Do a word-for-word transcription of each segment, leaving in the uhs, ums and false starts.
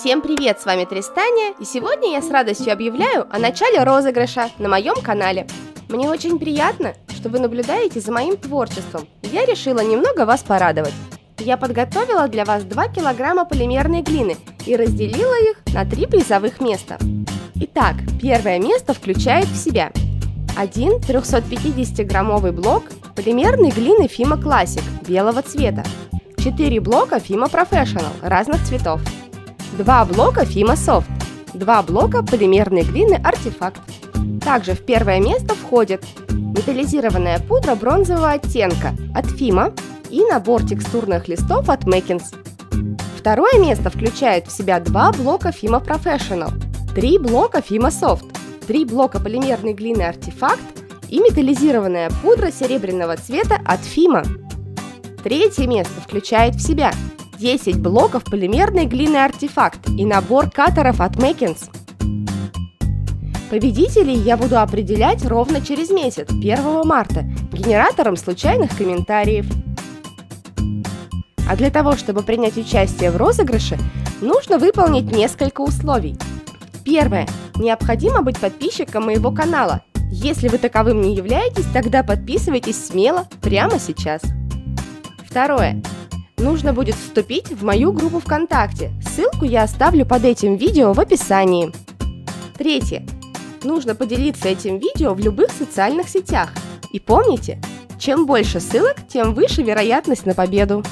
Всем привет, с вами Тристания, и сегодня я с радостью объявляю о начале розыгрыша на моем канале. Мне очень приятно, что вы наблюдаете за моим творчеством, и я решила немного вас порадовать. Я подготовила для вас два килограмма полимерной глины и разделила их на три призовых места. Итак, первое место включает в себя один трехсотпятидесятиграммовый блок полимерной глины FIMO Classic белого цвета, четыре блока Fimo Professional разных цветов, два блока Fimo Soft, два блока полимерной глины Артефакт. Также в первое место входит металлизированная пудра бронзового оттенка от Fimo и набор текстурных листов от Makin's. Второе место включает в себя два блока Fimo Professional, три блока Fimo Soft, три блока полимерной глины Артефакт и металлизированная пудра серебряного цвета от Fimo. Третье место включает в себя десять блоков полимерной глины Артефакт и набор каттеров от Makin's. Победителей я буду определять ровно через месяц, первого марта, генератором случайных комментариев. А для того, чтобы принять участие в розыгрыше, нужно выполнить несколько условий. Первое. Необходимо быть подписчиком моего канала. Если вы таковым не являетесь, тогда подписывайтесь смело прямо сейчас. Второе. Нужно будет вступить в мою группу ВКонтакте. Ссылку я оставлю под этим видео в описании. Третье. Нужно поделиться этим видео в любых социальных сетях. И помните, чем больше ссылок, тем выше вероятность на победу.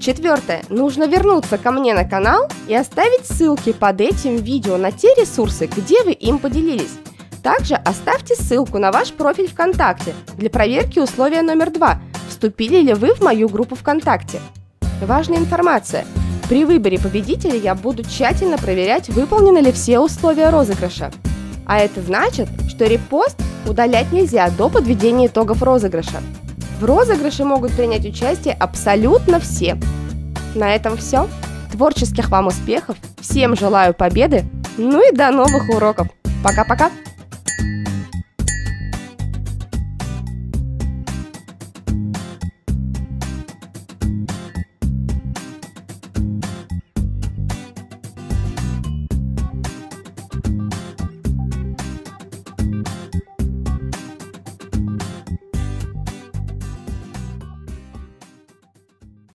Четвертое. Нужно вернуться ко мне на канал и оставить ссылки под этим видео на те ресурсы, где вы им поделились. Также оставьте ссылку на ваш профиль ВКонтакте для проверки условия номер два. Вступили ли вы в мою группу ВКонтакте? Важная информация. При выборе победителя я буду тщательно проверять, выполнены ли все условия розыгрыша. А это значит, что репост удалять нельзя до подведения итогов розыгрыша. В розыгрыше могут принять участие абсолютно все. На этом все. Творческих вам успехов, всем желаю победы, ну и до новых уроков. Пока-пока!